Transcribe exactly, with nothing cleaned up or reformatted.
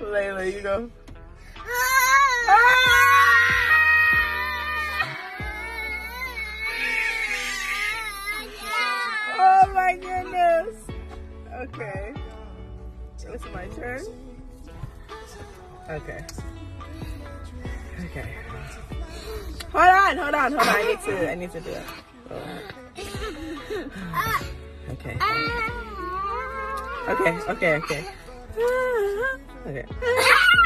Layla, you go. Oh my goodness. Okay. It's my turn. Okay. Okay. Hold on, hold on, hold on. I need to, I need to do it. Oh. Okay. Okay, okay, okay. Okay.